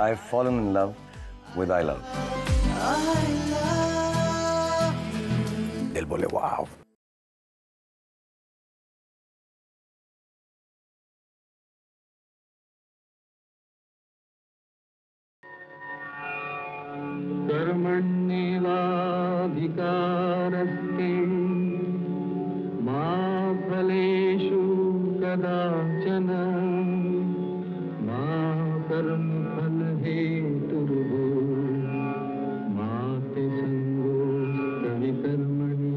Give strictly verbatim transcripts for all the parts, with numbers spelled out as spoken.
I have fallen in love with I love. I love. दिल बोले वाव। Karma nila dhikaraste ma paleshu kada chana ma karma phal he turbo ma te sango kavi karmani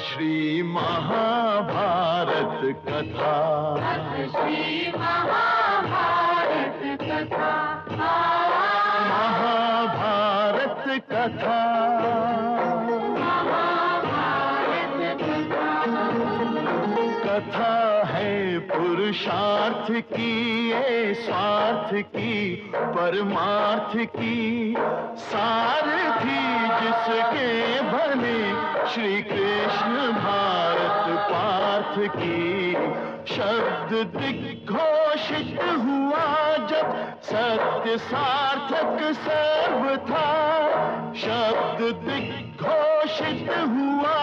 Shri Mahabharat कथा श्री महाभारत कथा महाभारत कथा महाभारत कथा है पुरुषार्थ की ये स्वार्थ की परमार्थ की सारथी जिसके भले श्री कृष्ण भारत पार्थ की शब्द दिग्घोषित हुआ जब सत्य सार्थक सर्व था शब्द दिग्घोषित हुआ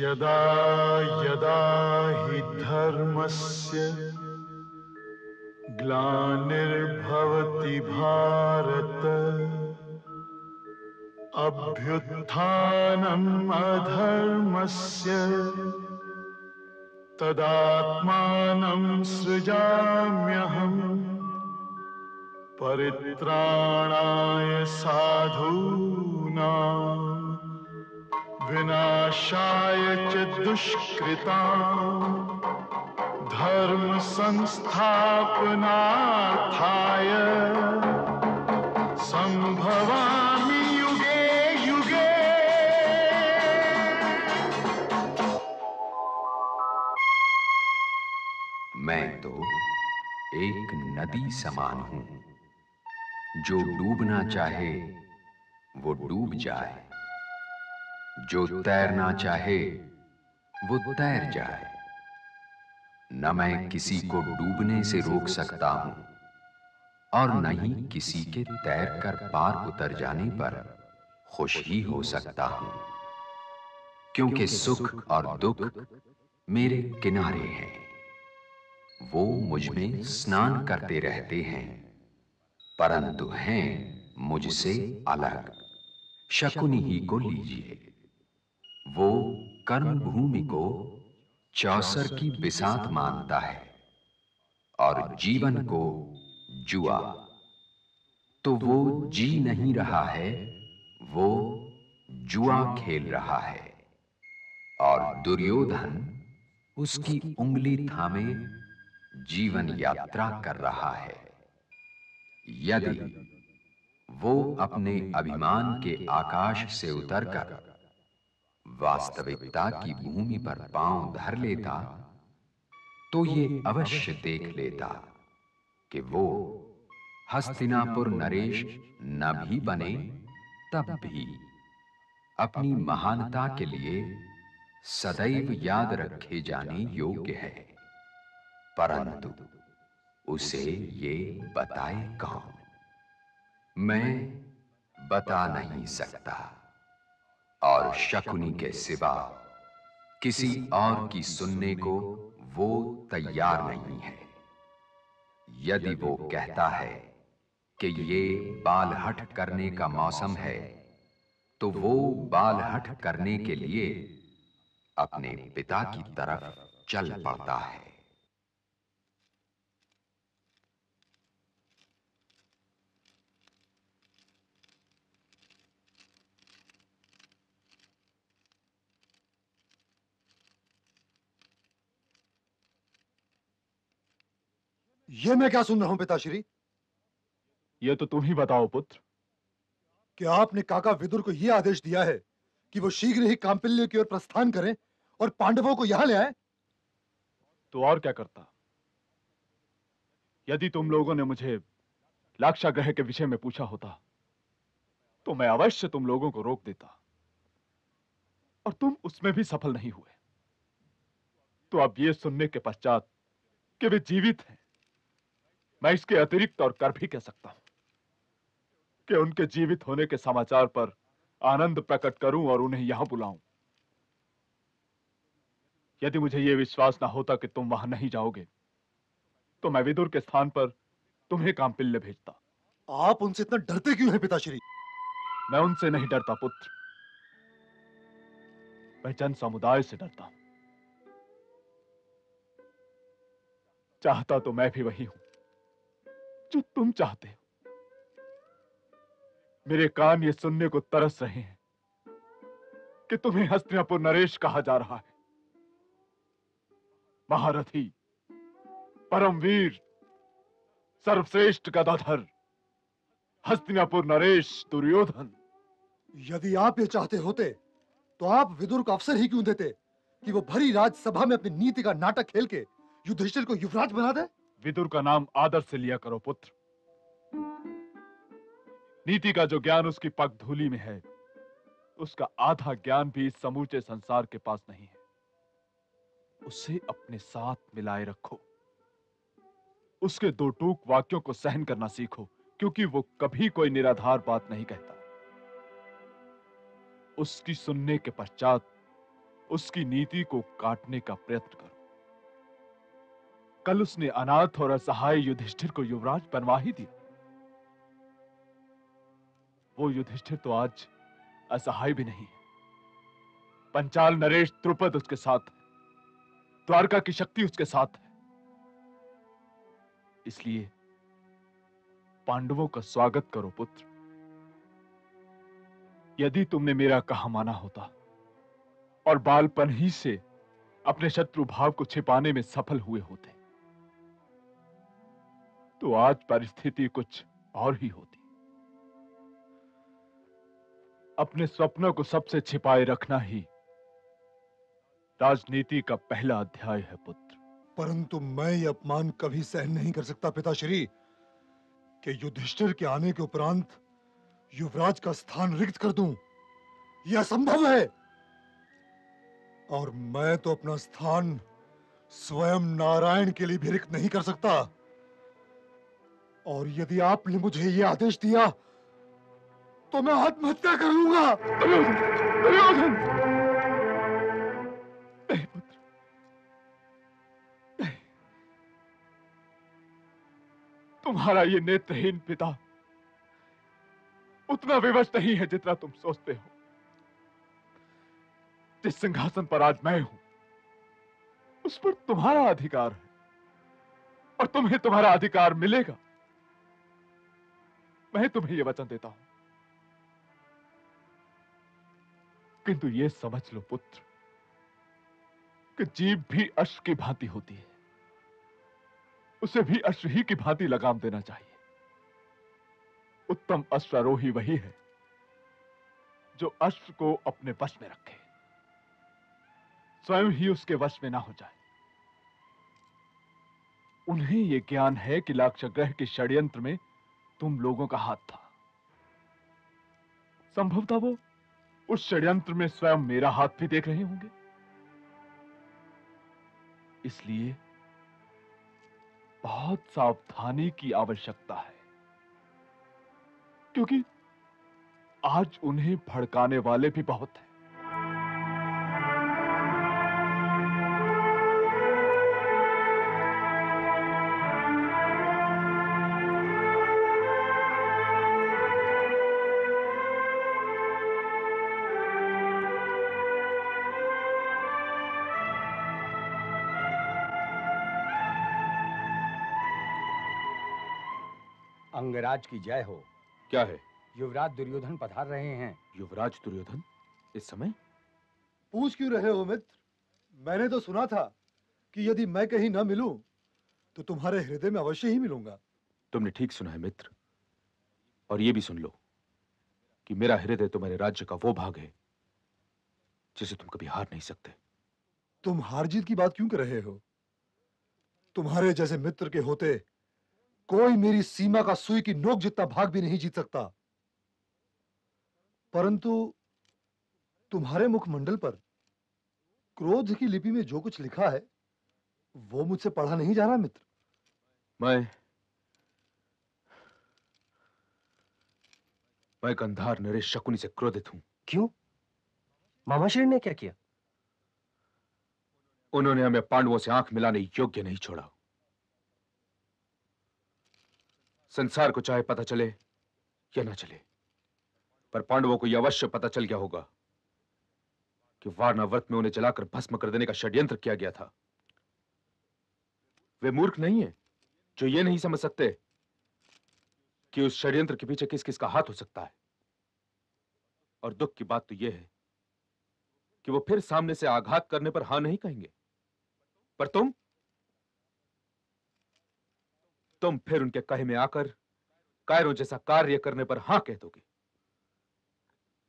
यदा यदा हि धर्मस्य ग्लानिर भवति भारत अभ्युत्थानम् अधर्मस्य तदात्मानं सृजाम्यहम् परित्राणाय साधूनां विनाशाय च दुष्कृताम् धर्म संस्थापनाथाय संभवामि युगे युगे मैं तो एक नदी समान हूं जो डूबना चाहे वो डूब जाए जो तैरना चाहे वो तैर जाए न मैं किसी को डूबने से रोक सकता हूं और न ही किसी के तैर कर पार उतर जाने पर खुश ही हो सकता हूं क्योंकि सुख और दुख मेरे किनारे हैं वो मुझ में स्नान करते रहते हैं परंतु हैं मुझसे अलग। शकुनी ही को लीजिए, वो कर्म भूमि को चौसर की बिसात मानता है और जीवन को जुआ, तो वो जी नहीं रहा है, वो जुआ खेल रहा है। और दुर्योधन उसकी उंगली थामे जीवन यात्रा कर रहा है। यदि वो अपने अभिमान के आकाश से उतरकर वास्तविकता की भूमि पर पांव धर लेता तो ये अवश्य देख लेता कि वो हस्तिनापुर नरेश न भी बने तब भी अपनी महानता के लिए सदैव याद रखे जाने योग्य है, परंतु उसे ये बताए कौन? मैं बता नहीं सकता। और शकुनी के सिवा किसी और की सुनने को वो तैयार नहीं है। यदि वो कहता है कि ये बालहट करने का मौसम है, तो वो बालहट करने के लिए अपने पिता की तरफ चल पड़ता है। ये मैं क्या सुन रहा हूं पिताश्री? ये तो तुम ही बताओ पुत्र। क्या आपने काका विदुर को यह आदेश दिया है कि वो शीघ्र ही कांपिल्य की ओर प्रस्थान करें और पांडवों को यहां ले आए? तो और क्या करता। यदि तुम लोगों ने मुझे लाक्षाग्रह के विषय में पूछा होता तो मैं अवश्य तुम लोगों को रोक देता, और तुम उसमें भी सफल नहीं हुए। तो अब ये सुनने के पश्चात कि वे जीवित हैं, मैं इसके अतिरिक्त और कर भी कह सकता हूं कि उनके जीवित होने के समाचार पर आनंद प्रकट करूं और उन्हें यहां बुलाऊं। यदि मुझे यह विश्वास ना होता कि तुम वहां नहीं जाओगे तो मैं विदुर के स्थान पर तुम्हें कांपिल्य भेजता। आप उनसे इतना डरते क्यों हैं पिताश्री? मैं उनसे नहीं डरता पुत्र, मैं जन समुदाय से डरता हूं। चाहता तो मैं भी वही हूं जो तुम चाहते हो। मेरे कान ये सुनने को तरस रहे हैं कि तुम्हें हस्तिनापुर नरेश कहा जा रहा है। महारथी, परमवीर, सर्वश्रेष्ठ गदाधर हस्तिनापुर नरेश दुर्योधन। यदि आप ये चाहते होते तो आप विदुर को अवसर ही क्यों देते कि वो भरी राज्यसभा में अपनी नीति का नाटक खेल के युधिष्ठिर को युवराज बना दे? विदुर का नाम आदर से लिया करो पुत्र। नीति का जो ज्ञान उसकी पगधूली में है, उसका आधा ज्ञान भी इस समूचे संसार के पास नहीं है। उसे अपने साथ मिलाए रखो, उसके दो टूक वाक्यों को सहन करना सीखो, क्योंकि वो कभी कोई निराधार बात नहीं कहता। उसकी सुनने के पश्चात उसकी नीति को काटने का प्रयत्न करो। कल उसने अनाथ और असहाय युधिष्ठिर को युवराज बनवा ही दिया। वो युधिष्ठिर तो आज असहाय भी नहीं है। पंचाल नरेश द्रुपद उसके साथ है, द्वारका की शक्ति उसके साथ है। इसलिए पांडवों का स्वागत करो पुत्र। यदि तुमने मेरा कहा माना होता और बालपन ही से अपने शत्रु भाव को छिपाने में सफल हुए होते तो आज परिस्थिति कुछ और ही होती। अपने स्वप्नों को सबसे छिपाए रखना ही राजनीति का पहला अध्याय है पुत्र। परंतु मैं ये अपमान कभी सहन नहीं कर सकता पिताश्री कि युधिष्ठिर के आने के उपरांत युवराज का स्थान रिक्त कर दूं। यह असंभव है, और मैं तो अपना स्थान स्वयं नारायण के लिए भी रिक्त नहीं कर सकता। और यदि आपने मुझे यह आदेश दिया तो मैं आत्महत्या कर लूंगा। नहीं पुत्र, नहीं। तुम्हारा ये नेत्रहीन पिता उतना विवश नहीं है जितना तुम सोचते हो। जिस सिंहासन पर आज मैं हूं उस पर तुम्हारा अधिकार है और तुम्हें तुम्हारा अधिकार मिलेगा। मैं तुम्हें यह वचन देता हूं, किंतु यह समझ लो पुत्र कि जीभ भी अश्व की भांति होती है, उसे भी अश्व ही की भांति लगाम देना चाहिए। उत्तम अश्वारोही वही है जो अश्व को अपने वश में रखे, स्वयं ही उसके वश में ना हो जाए। उन्हें यह ज्ञान है कि लाक्षाग्रह के षड्यंत्र में तुम लोगों का हाथ था। संभवतः वो उस षड्यंत्र में स्वयं मेरा हाथ भी देख रहे होंगे। इसलिए बहुत सावधानी की आवश्यकता है, क्योंकि आज उन्हें भड़काने वाले भी बहुत हैं। अंगराज की जय हो। क्या है? युवराज दुर्योधन पधार रहे हैं। युवराज दुर्योधन इस समय? पूछ क्यों रहे हो मित्र? मैंने तो सुना था कि यदि मैं कहीं न मिलूं तो तुम्हारे हृदय में अवश्य ही मिलूंगा। तुमने ठीक सुना है मित्र, और ये भी सुन लो कि मेरा हृदय तुम्हारे राज्य का वो भाग है जिसे तुम कभी हार नहीं सकते। तुम हार जीत की बात क्यों कर रहे हो? तुम्हारे जैसे मित्र के होते कोई मेरी सीमा का सुई की नोक जितना भाग भी नहीं जीत सकता। परंतु तुम्हारे मुखमंडल पर क्रोध की लिपि में जो कुछ लिखा है वो मुझसे पढ़ा नहीं जा रहा मित्र। मैं मैं गंधार नरेश शकुनी से क्रोधित हूं। क्यों? मामाश्री ने क्या किया? उन्होंने हमें पांडवों से आंख मिलाने योग्य नहीं छोड़ा। संसार को चाहे पता चले या ना चले, पर पांडवों को यह अवश्य पता चल गया होगा कि वारणावर्त में उन्हें जलाकर भस्म कर देने का षड्यंत्र किया गया था। वे मूर्ख नहीं है जो ये नहीं समझ सकते कि उस षड्यंत्र के पीछे किस किस का हाथ हो सकता है। और दुख की बात तो यह है कि वो फिर सामने से आघात करने पर हां नहीं कहेंगे, पर तुम तुम फिर उनके कहे में आकर कायरों जैसा कार्य करने पर हां कह दोगे।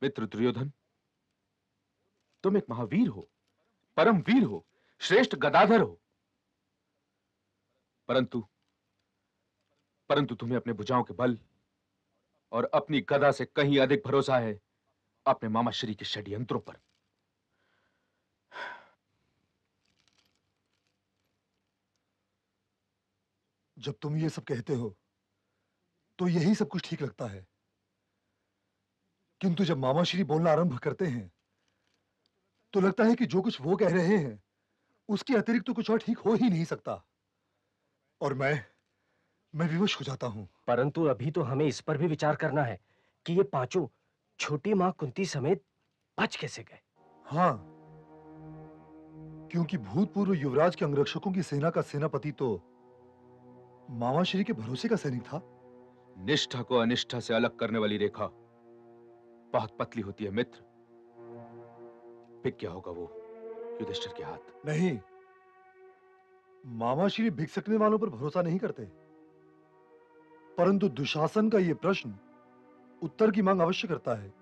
मित्र दुर्योधन, तुम एक महावीर हो, परम वीर हो, श्रेष्ठ गदाधर हो, परंतु परंतु तुम्हें अपने भुजाओं के बल और अपनी गदा से कहीं अधिक भरोसा है अपने मामाश्री के षड्यंत्रों पर। जब तुम ये सब कहते हो तो यही सब कुछ ठीक लगता है, किंतु जब मामाश्री बोलना आरंभ करते हैं तो लगता है कि जो कुछ वो कह रहे हैं उसके अतिरिक्त तो कुछ और ठीक हो ही नहीं सकता, और मैं मैं विवश हो जाता हूं। परंतु अभी तो हमें इस पर भी विचार करना है कि ये पांचों छोटी मां कुंती समेत बच कैसे गए। हाँ, क्योंकि भूतपूर्व युवराज के अंगरक्षकों की सेना का सेनापति तो मामाश्री के भरोसे का सैनिक था। निष्ठा को अनिष्ठा से अलग करने वाली रेखा बहुत पतली होती है मित्र। पिक क्या होगा वो युधिष्ठिर के हाथ। नहीं, मामाश्री भिग सकने वालों पर भरोसा नहीं करते, परंतु दुशासन का यह प्रश्न उत्तर की मांग अवश्य करता है।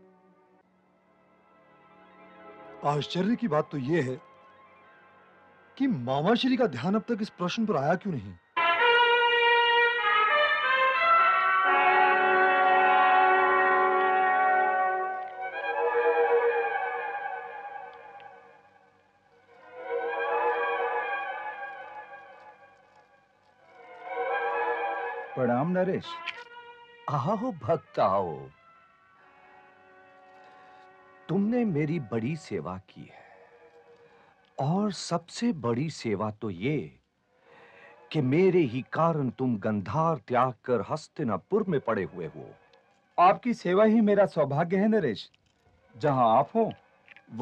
आश्चर्य की बात तो यह है कि मामाश्री का ध्यान अब तक इस प्रश्न पर आया क्यों नहीं। प्रणाम नरेश। आओ भक्त आओ, तुमने मेरी बड़ी सेवा की है, और सबसे बड़ी सेवा तो ये कि मेरे ही कारण तुम गंधार त्याग कर हस्तिनापुर में पड़े हुए हो। आपकी सेवा ही मेरा सौभाग्य है नरेश। जहां आप हो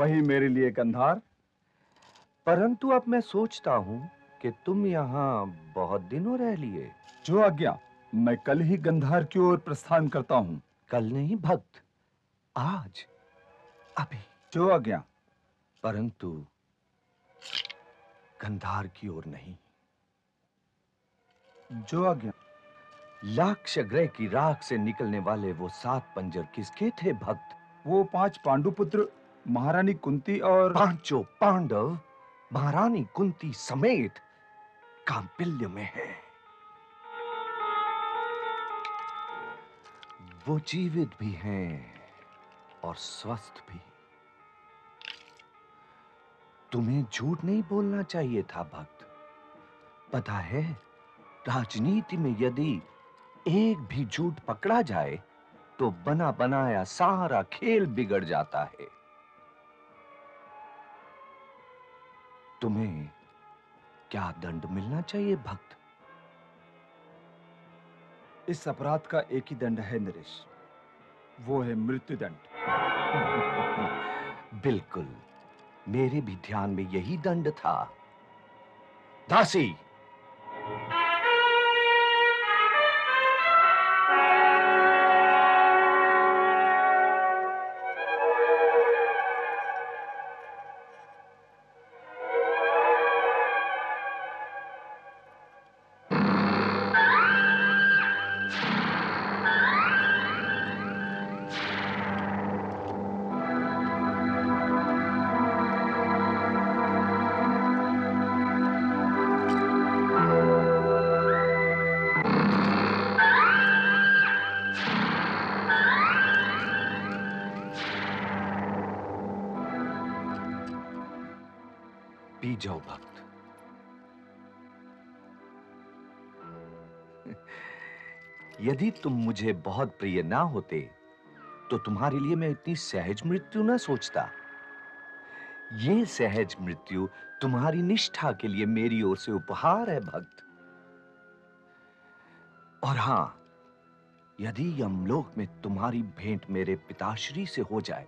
वही मेरे लिए गंधार। परंतु अब मैं सोचता हूं कि तुम यहाँ बहुत दिनों रह लिए। जो आज्ञा, मैं कल ही गंधार की ओर प्रस्थान करता हूँ। कल नहीं भक्त, आज, अभी। जो आज्ञा। परंतु गंधार की ओर नहीं। जो आज्ञा। लाक्षाग्रह की राख से निकलने वाले वो सात पंजर किसके थे भक्त? वो पांच पांडुपुत्र महारानी कुंती और पांचों पांडव महारानी कुंती समेत कांपिल्य में है। वो जीवित भी हैं और स्वस्थ भी। तुम्हें झूठ नहीं बोलना चाहिए था भक्त। पता है, राजनीति में यदि एक भी झूठ पकड़ा जाए तो बना बनाया सारा खेल बिगड़ जाता है। तुम्हें क्या दंड मिलना चाहिए भक्त? इस अपराध का एक ही दंड है नरेश, वो है मृत्युदंड। बिल्कुल, मेरे भी ध्यान में यही दंड था। दासी। पी जाओ भक्त। यदि तुम मुझे बहुत प्रिय ना होते तो तुम्हारे लिए मैं इतनी सहज मृत्यु ना सोचता। ये सहज मृत्यु तुम्हारी निष्ठा के लिए मेरी ओर से उपहार है भक्त। और हां, यदि यमलोक में तुम्हारी भेंट मेरे पिताश्री से हो जाए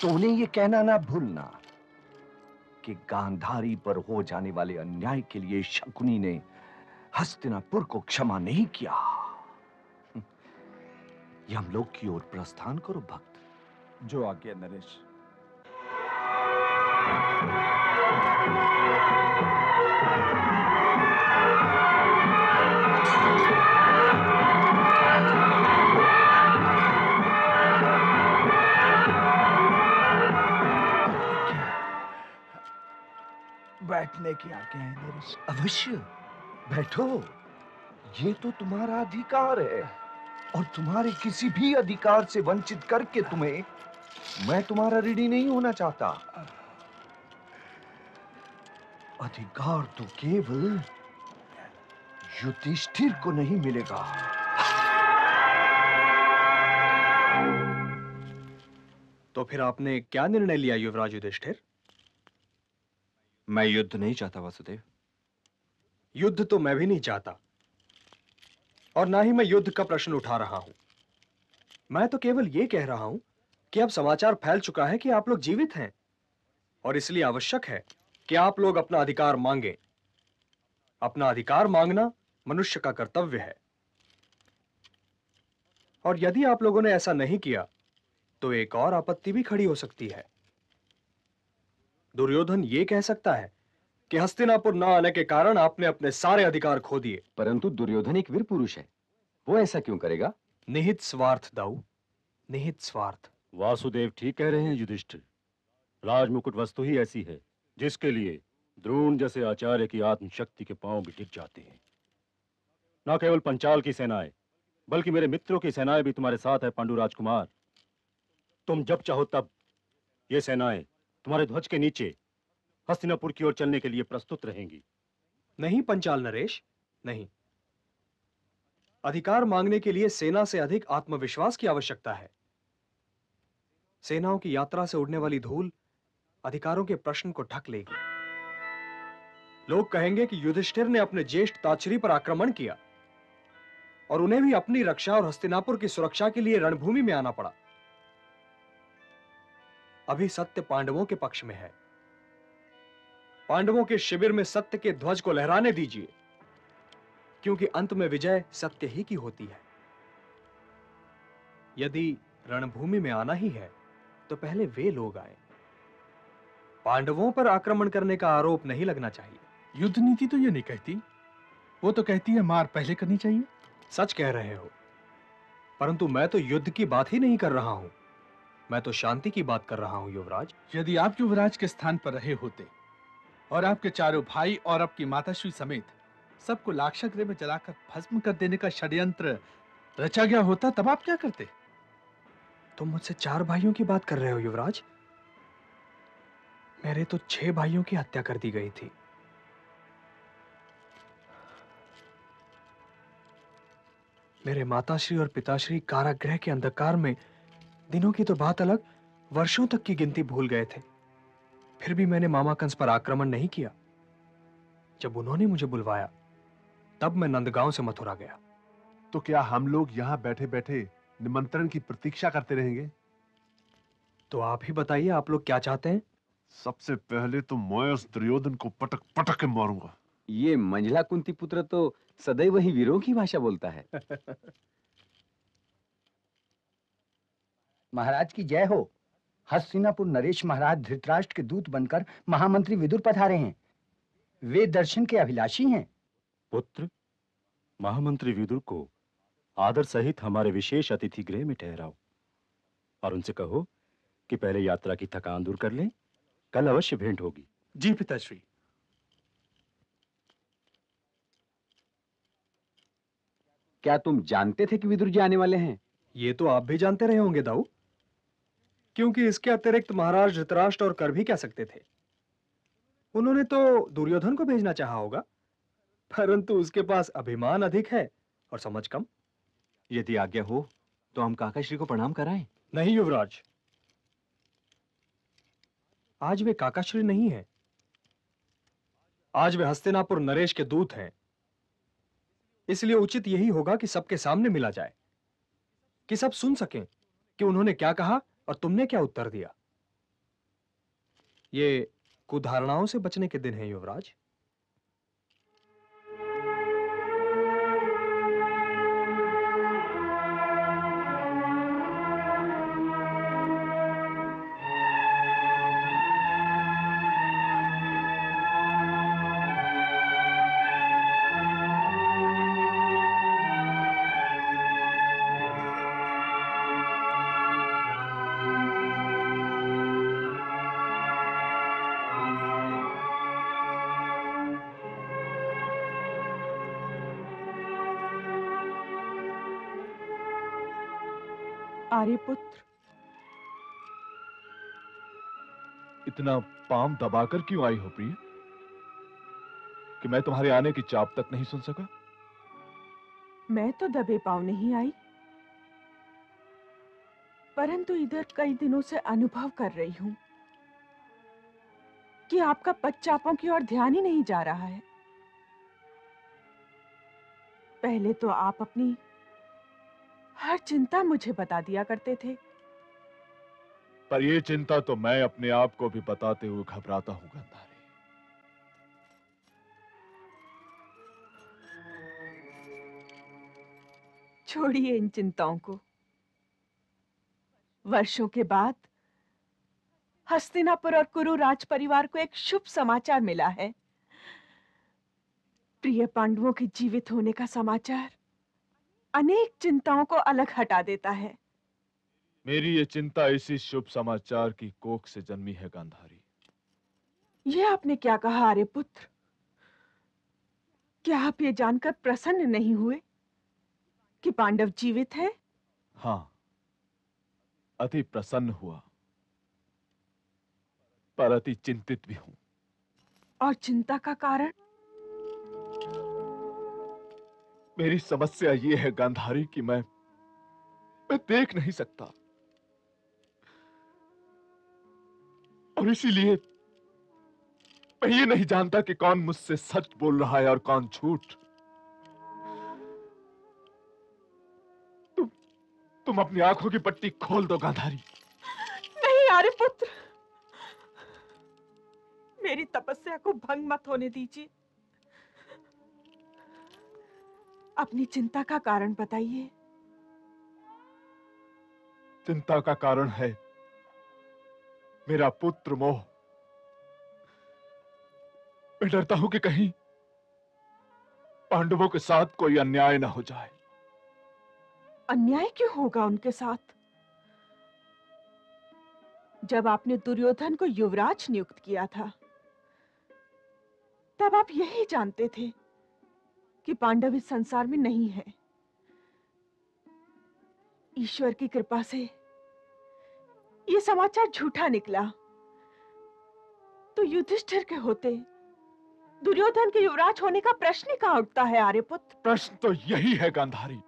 तो उन्हें यह कहना ना भूलना कि गांधारी पर हो जाने वाले अन्याय के लिए शकुनी ने हस्तिनापुर को क्षमा नहीं किया। यमलोक की ओर प्रस्थान करो भक्त। जो आज्ञा नरेश। बैठने की आज्ञा है नरेश। अवश्य बैठो, ये तो तुम्हारा अधिकार है और तुम्हारे किसी भी अधिकार से वंचित करके तुम्हें मैं तुम्हारा ऋणी नहीं होना चाहता। अधिकार तो केवल युधिष्ठिर को नहीं मिलेगा। तो फिर आपने क्या निर्णय लिया युवराज युधिष्ठिर? मैं युद्ध नहीं चाहता वासुदेव। युद्ध तो मैं भी नहीं चाहता और ना ही मैं युद्ध का प्रश्न उठा रहा हूं। मैं तो केवल ये कह रहा हूं कि अब समाचार फैल चुका है कि आप लोग जीवित हैं और इसलिए आवश्यक है कि आप लोग अपना अधिकार मांगें। अपना अधिकार मांगना मनुष्य का कर्तव्य है और यदि आप लोगों ने ऐसा नहीं किया तो एक और आपत्ति भी खड़ी हो सकती है। दुर्योधन ये कह सकता है कि हस्तिनापुर न आने के कारण आपने अपने सारे अधिकार खो दिए। परंतु दुर्योधन एक वीर पुरुष है, वो ऐसा क्यों करेगा? निहित स्वार्थ दाऊ, निहित स्वार्थ। वासुदेव ठीक कह रहे हैं युधिष्ठिर। राजमुकुट वस्तु ही ऐसी है जिसके लिए द्रोण जैसे आचार्य की आत्मशक्ति के पांव भी टिक जाते हैं। न केवल पंचाल की सेनाएं बल्कि मेरे मित्रों की सेनाएं भी तुम्हारे साथ है पांडु राजकुमार। तुम जब चाहो तब ये सेनाएं तुम्हारे ध्वज के नीचे हस्तिनापुर की ओर चलने के लिए प्रस्तुत रहेंगी। नहीं पंचाल नरेश, नहीं। अधिकार मांगने के लिए सेना से अधिक आत्मविश्वास की आवश्यकता है। सेनाओं की यात्रा से उड़ने वाली धूल अधिकारों के प्रश्न को ढक लेगी। लोग कहेंगे कि युधिष्ठिर ने अपने ज्येष्ठ ताच्छरी पर आक्रमण किया और उन्हें भी अपनी रक्षा और हस्तिनापुर की सुरक्षा के लिए रणभूमि में आना पड़ा। अभी सत्य पांडवों के पक्ष में है। पांडवों के शिविर में सत्य के ध्वज को लहराने दीजिए क्योंकि अंत में विजय सत्य ही की होती है। यदि रणभूमि में आना ही है तो पहले वे लोग आए। पांडवों पर आक्रमण करने का आरोप नहीं लगना चाहिए। युद्ध नीति तो ये नहीं कहती, वो तो कहती है मार पहले करनी चाहिए। सच कह रहे हो, परंतु मैं तो युद्ध की बात ही नहीं कर रहा हूं, मैं तो शांति की बात कर रहा हूं युवराज। यदि आप युवराज के स्थान पर रहे होते और आपके चारों भाई और आपकी माताश्री समेत सबको लाक्षाग्रह में जलाकर भस्म कर देने का षड्यंत्र रचा गया होता तब आप क्या करते? तुम मुझसे चार भाइयों की बात कर रहे हो युवराज। मेरे तो छह भाइयों की हत्या कर दी गई थी। मेरे माताश्री और पिताश्री कारागृह के अंधकार में दिनों की तो बात अलग, वर्षों तक की गिनती भूल गए थे। फिर भी मैंने मामा कंस पर आक्रमण नहीं किया। जब उन्होंने मुझे बुलवाया तब मैं नंदगांव से मथुरा गया। तो क्या हम लोग यहाँ बैठे बैठे निमंत्रण की प्रतीक्षा करते रहेंगे? तो आप ही बताइए आप लोग क्या चाहते हैं? सबसे पहले तो मैं उस दुर्योधन को पटक पटक के मारूंगा। ये मंझला कुंती पुत्र तो सदैव ही वीरों की भाषा बोलता है। महाराज की जय हो। हस्तिनापुर नरेश महाराज धृतराष्ट्र के दूत बनकर महामंत्री विदुर पधारे हैं। वे दर्शन के अभिलाषी हैं। पुत्र, महामंत्री विदुर को आदर सहित हमारे विशेष अतिथि गृह में ठहराओ और उनसे कहो कि पहले यात्रा की थकान दूर कर लें। कल अवश्य भेंट होगी। जी पिताश्री। क्या तुम जानते थे कि विदुर जी आने वाले हैं? ये तो आप भी जानते रहे होंगे दाऊ, क्योंकि इसके अतिरिक्त महाराज धृतराष्ट्र और कर भी कह सकते थे। उन्होंने तो दुर्योधन को भेजना चाहा होगा, परंतु उसके पास अभिमान अधिक है और समझ कम। यदि आज्ञा हो तो हम काकाश्री को प्रणाम कराएं। नहीं युवराज, आज वे काकाश्री नहीं हैं। आज वे हस्तिनापुर नरेश के दूत हैं, इसलिए उचित यही होगा कि सबके सामने मिला जाए, कि सब सुन सकें कि उन्होंने क्या कहा और तुमने क्या उत्तर दिया। ये कुधारणाओं से बचने के दिन हैं युवराज। पुत्र, इतना पाम दबाकर क्यों आई हो प्रिय, कि मैं तुम्हारे आने की चाप तक नहीं सुन सका? मैं तो दबे पाँव नहीं आई, परंतु इधर कई दिनों से अनुभव कर रही हूं कि आपका पच्चापों की ओर ध्यान ही नहीं जा रहा है। पहले तो आप अपनी हर चिंता मुझे बता दिया करते थे, पर यह चिंता तो मैं अपने आप को भी बताते हुए घबराता हूं गंधारी। छोड़िए इन चिंताओं को। वर्षों के बाद हस्तिनापुर और कुरु राज परिवार को एक शुभ समाचार मिला है। प्रिय पांडवों के जीवित होने का समाचार अनेक चिंताओं को अलग हटा देता है। मेरी ये चिंता इसी शुभ समाचार की कोख से जन्मी है गांधारी। ये आपने क्या कहा आर्य पुत्र? क्या आप ये जानकर प्रसन्न नहीं हुए कि पांडव जीवित है? हाँ, अति प्रसन्न हुआ, पर अति चिंतित भी हूं। और चिंता का कारण? मेरी समस्या ये है गांधारी कि मैं मैं देख नहीं सकता, और इसीलिए मैं ये नहीं जानता कि कौन मुझसे सच बोल रहा है और कौन झूठ। तुम तुम अपनी आंखों की पट्टी खोल दो गांधारी। नहीं आर्य पुत्र, मेरी तपस्या को भंग मत होने दीजिए। अपनी चिंता का कारण बताइए। चिंता का कारण है मेरा पुत्र मोह। मैं डरता हूं कि कहीं पांडवों के साथ कोई अन्याय ना हो जाए। अन्याय क्यों होगा उनके साथ? जब आपने दुर्योधन को युवराज नियुक्त किया था, तब आप यही जानते थे कि पांडव इस संसार में नहीं है। ईश्वर की कृपा से यह समाचार झूठा निकला, तो युधिष्ठिर के होते दुर्योधन के युवराज होने का प्रश्न ही कहां उठता है आर्यपुत्र? प्रश्न तो यही है गांधारी।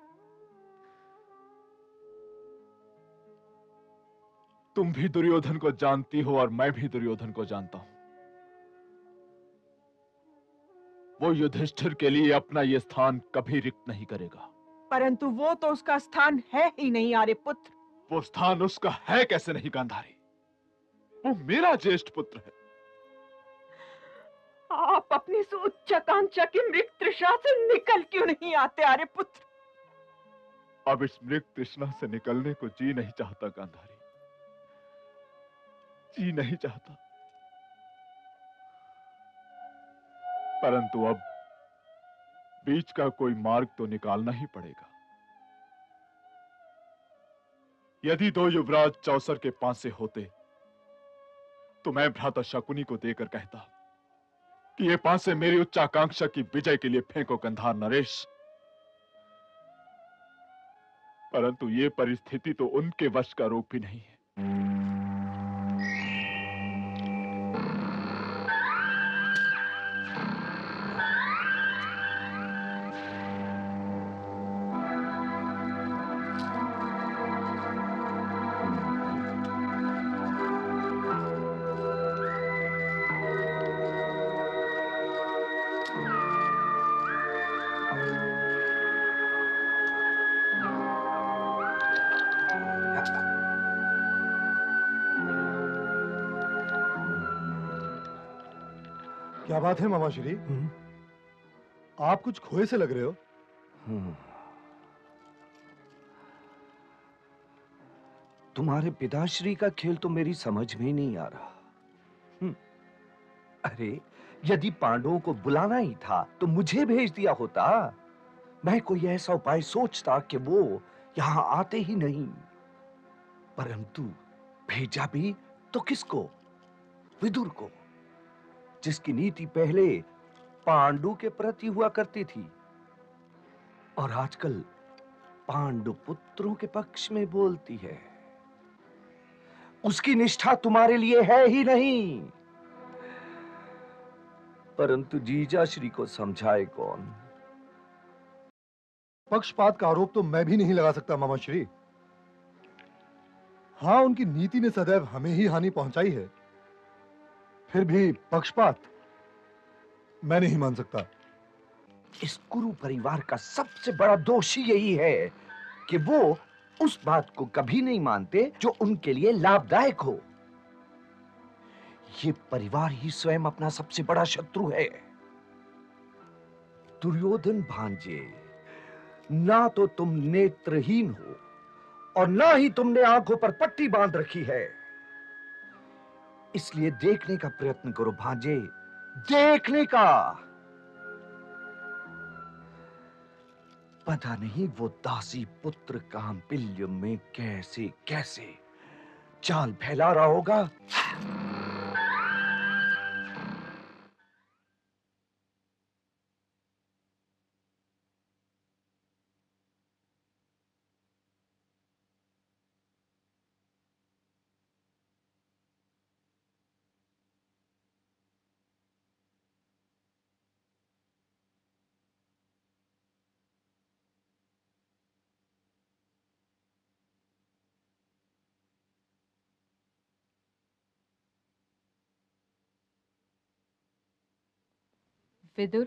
तुम भी दुर्योधन को जानती हो और मैं भी दुर्योधन को जानता हूं। वो युधिष्ठिर के लिए अपना ये स्थान कभी रिक्त नहीं करेगा। परंतु वो तो उसका स्थान है ही नहीं आर्य पुत्र। वो स्थान उसका है कैसे नहीं गांधारी? वो मेरा ज्येष्ठ पुत्र है। आप अपनी उच्चाकांक्षा की मृग तृष्णा से निकल क्यों नहीं आते आर्य पुत्र? अब इस मृग तृष्णा से निकलने को जी नहीं चाहता गांधारी, जी नहीं चाहता। परंतु अब बीच का कोई मार्ग तो निकालना ही पड़ेगा। यदि दो युवराज चौसर के पासे होते तो मैं भ्राता शकुनी को देकर कहता कि ये पासे मेरी उच्चाकांक्षा की विजय के लिए फेंको गंधार नरेश। परंतु ये परिस्थिति तो उनके वश का रोग भी नहीं है। क्या बात है मामाश्री, आप कुछ खोए से लग रहे हो। तुम्हारे पिताश्री का खेल तो मेरी समझ में नहीं आ रहा। अरे यदि पांडवों को बुलाना ही था तो मुझे भेज दिया होता। मैं कोई ऐसा उपाय सोचता कि वो यहां आते ही नहीं, परंतु भेजा भी तो किसको? विदुर को, जिसकी नीति पहले पांडु के प्रति हुआ करती थी और आजकल पांडु पुत्रों के पक्ष में बोलती है। उसकी निष्ठा तुम्हारे लिए है ही नहीं, परंतु जीजा श्री को समझाए कौन? पक्षपात का आरोप तो मैं भी नहीं लगा सकता मामा श्री। हाँ, उनकी नीति ने सदैव हमें ही हानि पहुंचाई है, फिर भी पक्षपात मैं नहीं मान सकता। इस कुरु परिवार का सबसे बड़ा दोष यही है कि वो उस बात को कभी नहीं मानते जो उनके लिए लाभदायक हो। ये परिवार ही स्वयं अपना सबसे बड़ा शत्रु है। दुर्योधन भांजे, ना तो तुम नेत्रहीन हो और ना ही तुमने आंखों पर पट्टी बांध रखी है, इसलिए देखने का प्रयत्न करो भांजे, देखने का। पता नहीं वो दासी पुत्र कांपिल्य में कैसे कैसे चाल फैला रहा होगा। विदुर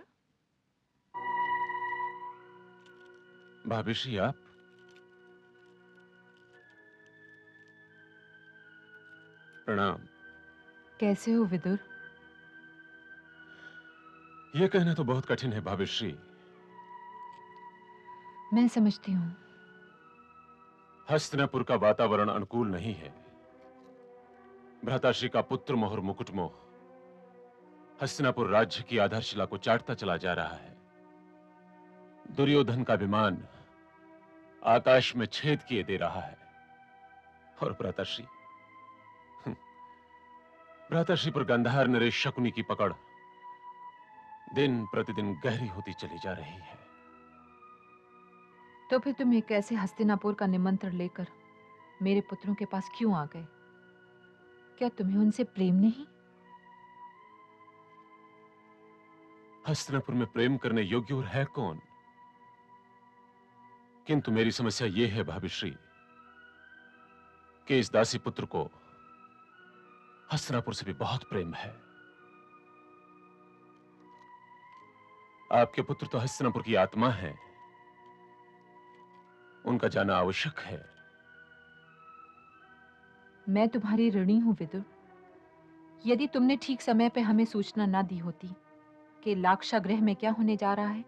भाभी श्री, आप प्रणाम। कैसे हो विदुर? यह कहना तो बहुत कठिन है भाभी श्री। मैं समझती हूं। हस्तिनापुर का वातावरण अनुकूल नहीं है। भ्राताश्री का पुत्र मोहर मुकुटमोह हस्तिनापुर राज्य की आधारशिला को चाटता चला जा रहा है। दुर्योधन का विमान आकाश में छेद किए दे रहा है और भ्राताश्री भ्राताश्री पर गंधार नरेश शकुनी की पकड़ दिन प्रतिदिन गहरी होती चली जा रही है। तो फिर तुम ये कैसे हस्तिनापुर का निमंत्रण लेकर मेरे पुत्रों के पास क्यों आ गए? क्या तुम्हें उनसे प्रेम नहीं? हस्तिनापुर में प्रेम करने योग्य और है कौन? किंतु मेरी समस्या यह है भाभीश्री कि इस दासी पुत्र को हस्तिनापुर से भी बहुत प्रेम है। आपके पुत्र तो हस्तिनापुर की आत्मा है, उनका जाना आवश्यक है। मैं तुम्हारी ऋणी हूं विदुर। यदि तुमने ठीक समय पे हमें सूचना ना दी होती कि लाक्षाग्रह में क्या होने जा रहा है,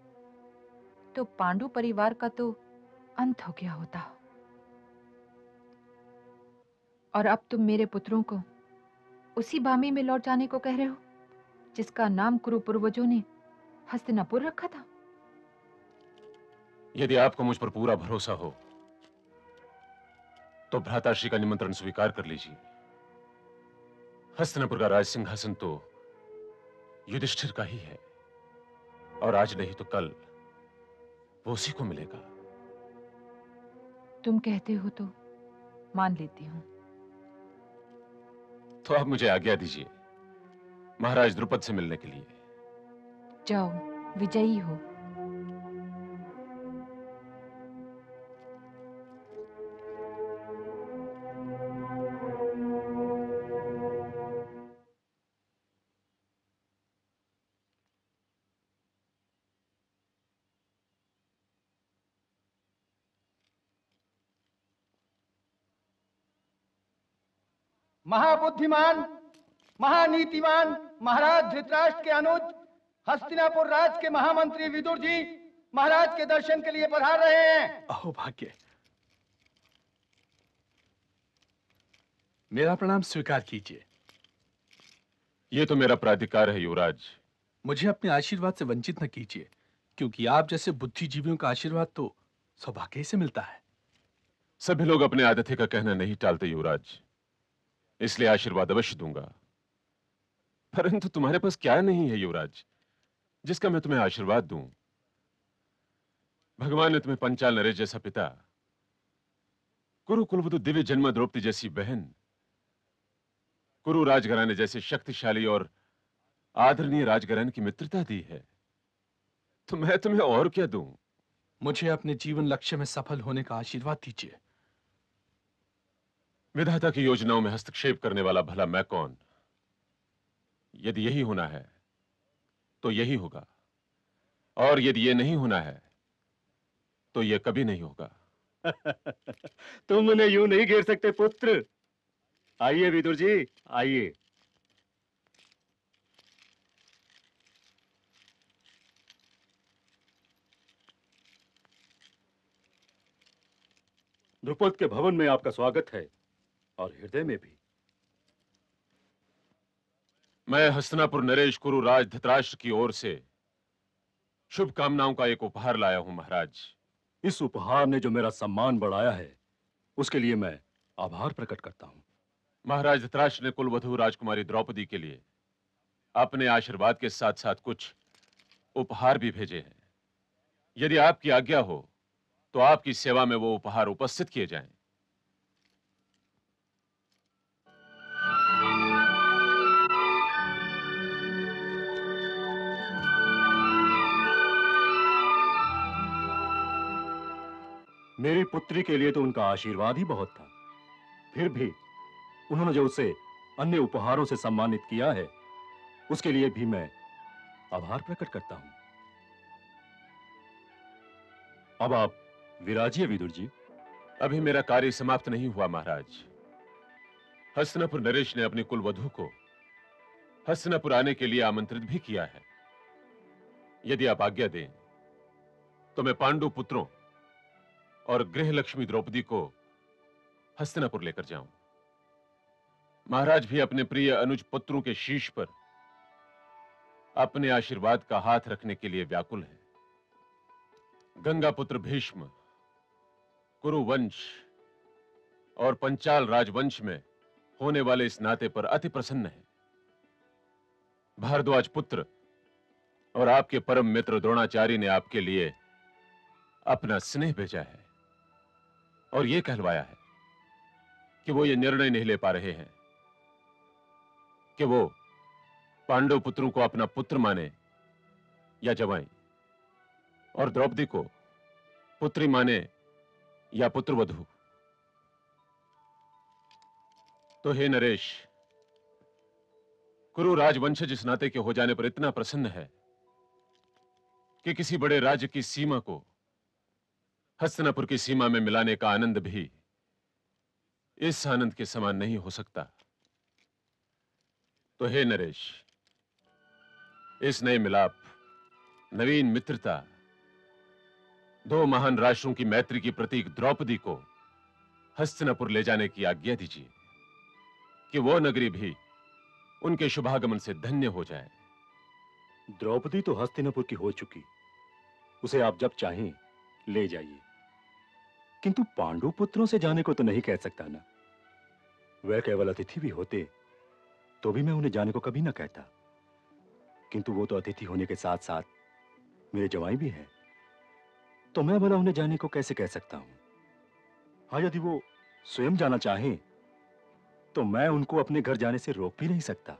तो पांडु परिवार का तो अंत हो गया होता। और अब तुम मेरे पुत्रों को उसी बामी में लौट जाने को कह रहे हो जिसका नाम कुरु पूर्वजों ने हस्तिनापुर रखा था। यदि आपको मुझ पर पूरा भरोसा हो तो भ्राताश्री का निमंत्रण स्वीकार कर लीजिए। हस्तिनापुर का राज सिंहासन तो युधिष्ठिर का ही है और आज नहीं तो कल वो उसी को मिलेगा। तुम कहते हो तो मान लेती हूं। तो आप मुझे आज्ञा दीजिए महाराज द्रुपद से मिलने के लिए। जाओ, विजयी हो। महाबुद्धिमान महानीतिवान महाराज धृतराष्ट्र के अनुज हस्तिनापुर राज के महामंत्री विदुर जी महाराज के दर्शन के लिए पधार रहे हैं। अहो भाग्य, मेरा प्रणाम स्वीकार कीजिए। ये तो मेरा प्राधिकार है युवराज। मुझे अपने आशीर्वाद से वंचित न कीजिए, क्योंकि आप जैसे बुद्धिजीवियों का आशीर्वाद तो सौभाग्य से मिलता है। सभी लोग अपने आदथे का कहना नहीं टालते युवराज, इसलिए आशीर्वाद अवश्य दूंगा। परंतु तुम्हारे पास क्या नहीं है युवराज जिसका मैं तुम्हें आशीर्वाद दूं? भगवान ने तुम्हें पंचाल नरेश जैसा पिता, कुरु कुलवधु दिव्य जन्मा द्रौपदी जैसी बहन, कुरु राजघराने जैसे शक्तिशाली और आदरणीय राजघराने की मित्रता दी है, तो मैं तुम्हें और क्या दूं? मुझे अपने जीवन लक्ष्य में सफल होने का आशीर्वाद दीजिए। विधाता की योजनाओं में हस्तक्षेप करने वाला भला मैं कौन? यदि यही होना है तो यही होगा, और यदि यह नहीं होना है तो यह कभी नहीं होगा। तुम उन्हें यूं नहीं घेर सकते पुत्र। आइए विदुर जी, आइए। द्रुपद के भवन में आपका स्वागत है और हृदय में भी। मैं हस्तिनापुर नरेश कुरु राज धृतराष्ट्र की ओर से शुभकामनाओं का एक उपहार लाया हूं महाराज। इस उपहार ने जो मेरा सम्मान बढ़ाया है उसके लिए मैं आभार प्रकट करता हूं। महाराज धृतराष्ट्र ने कुलवधु राजकुमारी द्रौपदी के लिए अपने आशीर्वाद के साथ साथ कुछ उपहार भी भेजे हैं। यदि आपकी आज्ञा हो तो आपकी सेवा में वो उपहार उपस्थित किए जाएं। मेरी पुत्री के लिए तो उनका आशीर्वाद ही बहुत था, फिर भी उन्होंने जो उसे अन्य उपहारों से सम्मानित किया है उसके लिए भी मैं आभार प्रकट करता हूं। अब आप विराजिए विदुर जी। अभी मेरा कार्य समाप्त नहीं हुआ महाराज। हस्तिनापुर नरेश ने अपनी कुलवधू को हस्तिनापुर आने के लिए आमंत्रित भी किया है। यदि आप आज्ञा दें तो मैं पांडु पुत्रों और गृह लक्ष्मी द्रौपदी को हस्तिनापुर लेकर जाऊं। महाराज भी अपने प्रिय अनुज पुत्रों के शीश पर अपने आशीर्वाद का हाथ रखने के लिए व्याकुल हैं। गंगा पुत्र भीष्म कुरु वंश और पंचाल राजवंश में होने वाले इस नाते पर अति प्रसन्न है। भारद्वाज पुत्र और आपके परम मित्र द्रोणाचार्य ने आपके लिए अपना स्नेह भेजा है और यह कहलवाया है कि वो ये निर्णय नहीं ले पा रहे हैं कि वो पांडव पुत्रों को अपना पुत्र माने या जवाई, और द्रौपदी को पुत्री माने या पुत्रवधू। तो हे नरेश, कुरु राजवंशज इस नाते के हो जाने पर इतना प्रसन्न है कि किसी बड़े राज्य की सीमा को हस्तिनापुर की सीमा में मिलाने का आनंद भी इस आनंद के समान नहीं हो सकता। तो हे नरेश, इस नए मिलाप, नवीन मित्रता, दो महान राष्ट्रों की मैत्री की प्रतीक द्रौपदी को हस्तिनापुर ले जाने की आज्ञा दीजिए कि वो नगरी भी उनके शुभागमन से धन्य हो जाए। द्रौपदी तो हस्तिनापुर की हो चुकी, उसे आप जब चाहें ले जाइए, किंतु पांडु पुत्रों से जाने को तो नहीं कह सकता ना। वह केवल अतिथि भी होते तो भी मैं उन्हें जाने को कभी ना कहता, किंतु वो तो अतिथि होने के साथ साथ मेरे जवाई भी हैं, तो मैं भला उन्हें जाने को कैसे कह सकता हूं। हाँ, यदि वो स्वयं जाना चाहें तो मैं उनको अपने घर जाने से रोक भी नहीं सकता।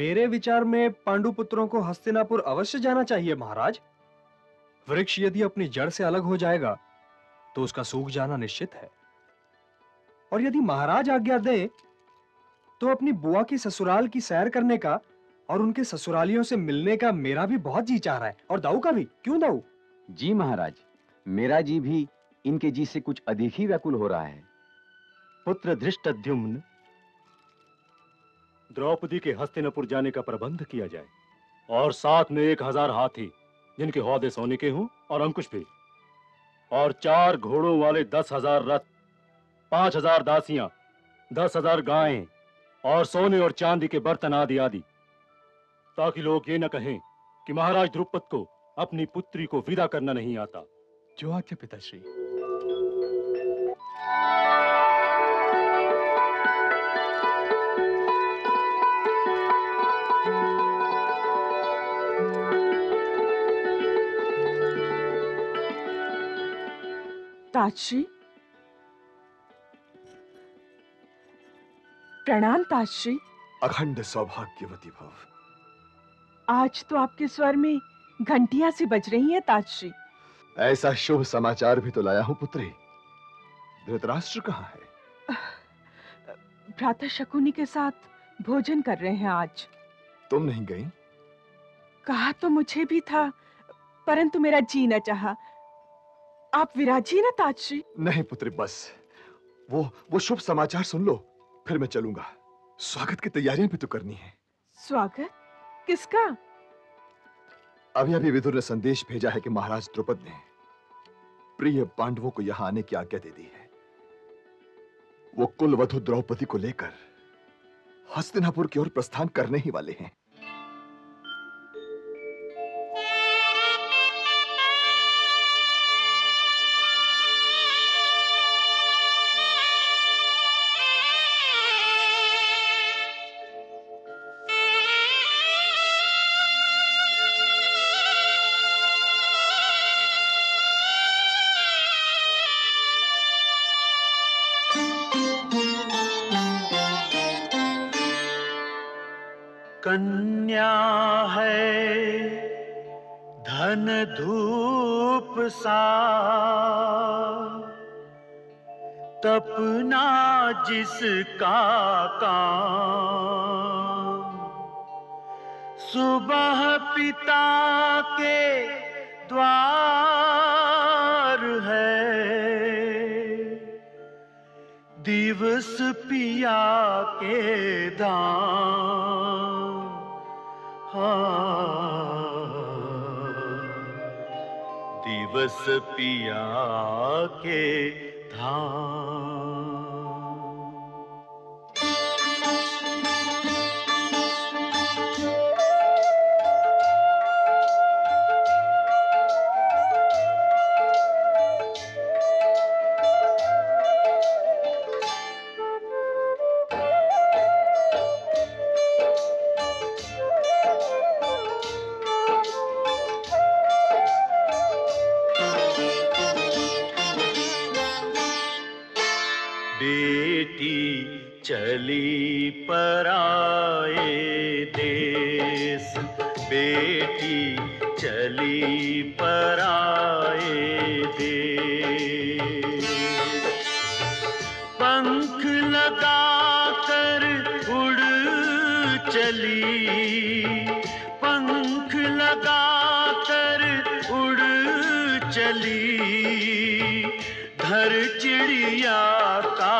मेरे विचार में पांडु पुत्रों को हस्तिनापुर अवश्य जाना चाहिए महाराज। वृक्ष यदि अपनी जड़ से अलग हो जाएगा तो उसका सूख जाना निश्चित है, और यदि महाराज आज्ञा दें तो अपनी बुआ की ससुराल की सैर करने का और उनके ससुरालियों से मिलने का मेरा भी बहुत जी चाह रहा है, और दाऊ का भी। क्यों दाऊ जी? महाराज, मेरा जी भी इनके जी से कुछ अधिक ही व्याकुल हो रहा है। पुत्र धृष्टद्युम्न द्रौपदी के हस्तिनापुर जाने का प्रबंध किया जाए और साथ में एक हजार हाथी जिनके हौदे सोने के हों और अंकुश भी, और चार घोड़ों वाले दस हजार रथ, पांच हजार दासियां, दस हजार गायें और सोने और चांदी के बर्तन आदि आदि, ताकि लोग ये न कहें कि महाराज द्रुपद को अपनी पुत्री को विदा करना नहीं आता। जो आज्ञा पिताश्री। ताजश्री, प्रणाम ताजश्री। अखंड सौभाग्यवती भव। आज तो आपके स्वर में घंटियां सी बज रही हैं ताजश्री। ऐसा शुभ समाचार भी तो लाया हूं पुत्री। धृतराष्ट्र कहाँ है? भ्राता शकुनी के साथ भोजन कर रहे हैं आज। तुम नहीं गई? कहा तो मुझे भी था, परंतु मेरा जी न चाहा। आप विराजी ना ताजश्री। नहीं पुत्री, बस वो वो शुभ समाचार सुन लो, फिर मैं चलूंगा। स्वागत की तैयारियां भी तो करनी है। स्वागत किसका? अभी अभी विदुर ने संदेश भेजा है कि महाराज द्रुपद ने प्रिय पांडवों को यहां आने की आज्ञा दे दी है। वो कुलवधु द्रौपदी को लेकर हस्तिनापुर की ओर प्रस्थान करने ही वाले हैं। कन्या है धन धूप सा, तपना जिसका काम, सुबह पिता के द्वार है, दिवस पिया के दाम। दिवस पिया के धाम। चली पराए देश, बेटी चली पराए देश, पंख लगा कर उड़ चली, पंख लगा कर उड़ चली, घर चिड़िया का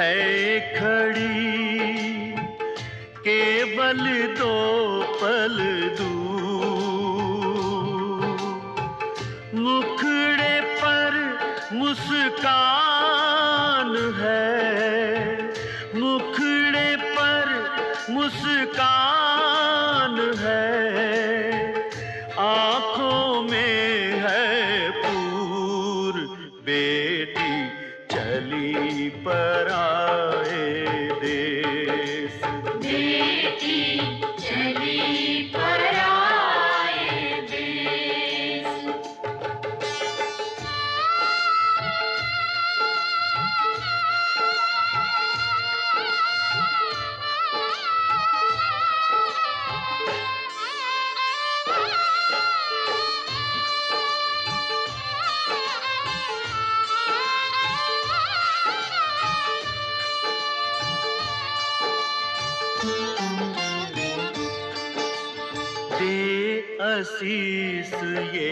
है खड़ी केवल दो पल दूर, मुखड़े पर मुस्कान है, मुखड़े पर मुस्कान है, आँखों में है पूर, बेटी चली पराए देश, बेटी चली पराए देश। आशीष ये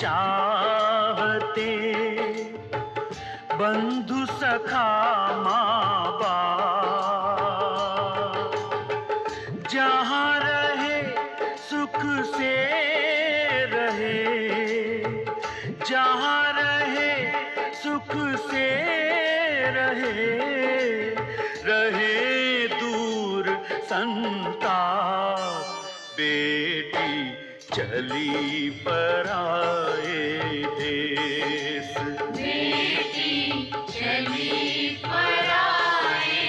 चाहते बंधु सखा माँ बाप, जहाँ रहे सुख से रहे, जहाँ रहे सुख से रहे, रहे दूर संता, बेटी चली पराए देश, बेटी चली पराए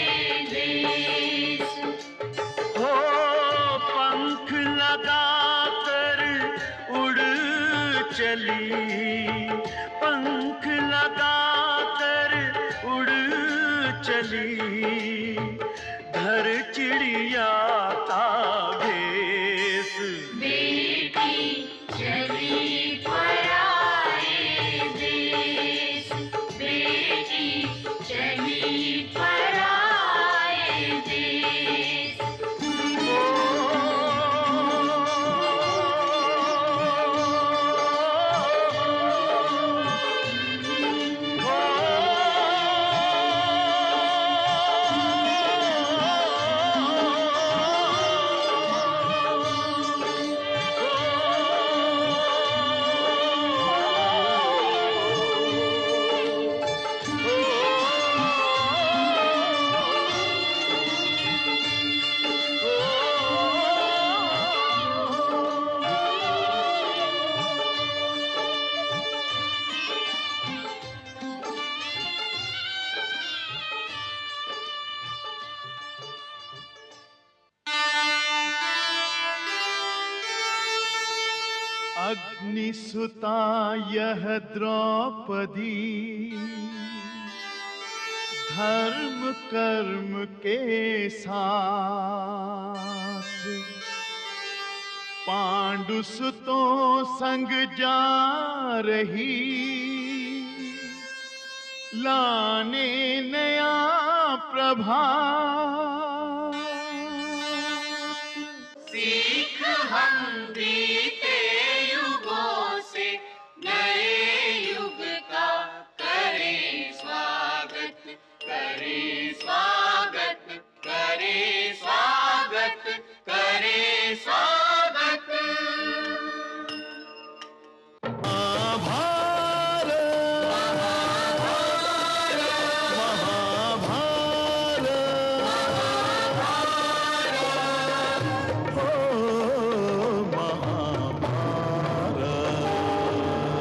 देश। हो पंख लगा कर उड़ चली, पंख लगा कर उड़ चली, घर चिड़िया का भेष, चली पराए देश, बेटी चली पराए देश। सुता यह द्रौपदी धर्म कर्म के साथ, पांडु सुतों संग जा रही लाने नया प्रभात, सीख हम बीते